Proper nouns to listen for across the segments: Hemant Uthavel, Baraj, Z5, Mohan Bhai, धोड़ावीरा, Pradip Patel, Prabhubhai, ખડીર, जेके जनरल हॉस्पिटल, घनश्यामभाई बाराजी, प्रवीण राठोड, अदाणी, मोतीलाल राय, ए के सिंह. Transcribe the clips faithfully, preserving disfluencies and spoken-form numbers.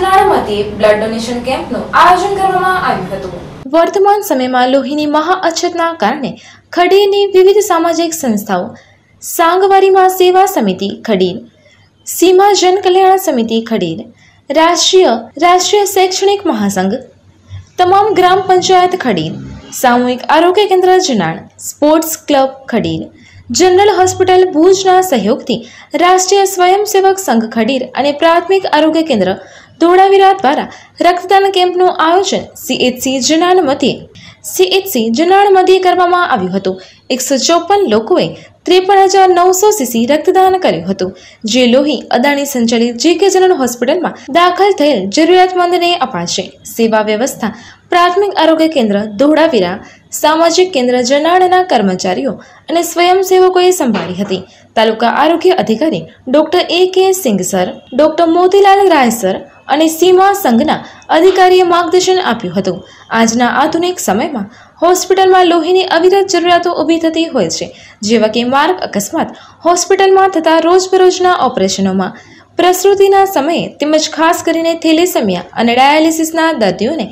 જનાળામાંથી blood donation કેમ્પનું આયોજન કરવામાં આવ્યું હતું। વર્તમાન સમયમાં લોહીની મહાઅછતના કારણે ખડીરની વિવિધ સામાજિક સંસ્થાઓ સાંગવારીમાં સેવા સમિતિ ખડીર, सीमा जन कल्याण समिति खडीर, राष्ट्रीय राष्ट्रीय शैक्षणिक महासंघ, तमाम ग्राम पंचायत खडीर, सामूहिक आरोग्य केंद्र Janan, sports club Khadir, general hospital भूजना सहयोगथी राष्ट्रीय स्वयंसेवक संघ खडीर और प्राथमिक आरोग्य केंद्र धोड़ावीरा द्वारा रक्तदान केम्पनु आयोजन सीएचसी जनाण मध्य सीएचसी जनाण मध्य करवामां आव्युं हतुं। एक सौ चौपन लोकोए त्रेपन हजार नौ सौ सीसी रक्तदान कर्युं हतुं, जे लोही अदाणी संचालित जेके जनरल हॉस्पिटल में दाखल थयेल जरूरियातमंदने अपाशे। सेवा व्यवस्था प्राथमिक आरोग्य केन्द्र धोड़ावीरा, सामाजिक केन्द्र जनाणना कर्मचारीओ अने स्वयंसेवकोए संभाळी हती। तालुका आरोग्य अधिकारी doctor ए के सिंह sir, doctor मोतीलाल राय sir અને સીમા સંઘના અધિકારીએ માર્ગદર્શન આપ્યું હતું। આજના આધુનિક સમયમાં હોસ્પિટલમાં લોહીની અવિરત જરૂરિયાતો ઊભી થતી હોય છે, જેવા કે માર્ગ અકસ્માત, હોસ્પિટલમાં થતા રોજબરોજના ઓપરેશનોમાં, પ્રસૂતિના સમયે તેમજ ખાસ કરીને થેલેસેમિયા અને ડાયાલિસિસના દર્દીઓને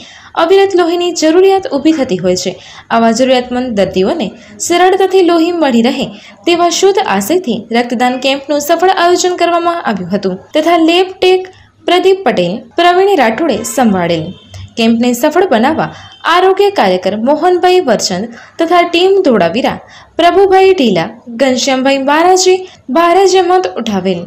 અવિરત લોહીની જરૂરિયાત ઊભી થતી હોય છે। આવા જરૂરિયાતમંદ દર્દીઓને સરળતાથી લોહી મળી રહે તેવા શુદ્ધ આશયથી રક્તદાન કેમ્પનું સફળ આયોજન કરવામાં આવ્યું હતું, તથા લેબ ટેક प्रदीप पटेल, प्रवीण राठोडे संभाळेल। कैम्प ने सफल बनावा आरोग्य कार्यकर मोहन भाई वरचंद तथा टीम धोड़ावीरा, प्रभुभाई ढीला, घनश्यामभाई बाराजी, बाराज हेमंत उठावेल।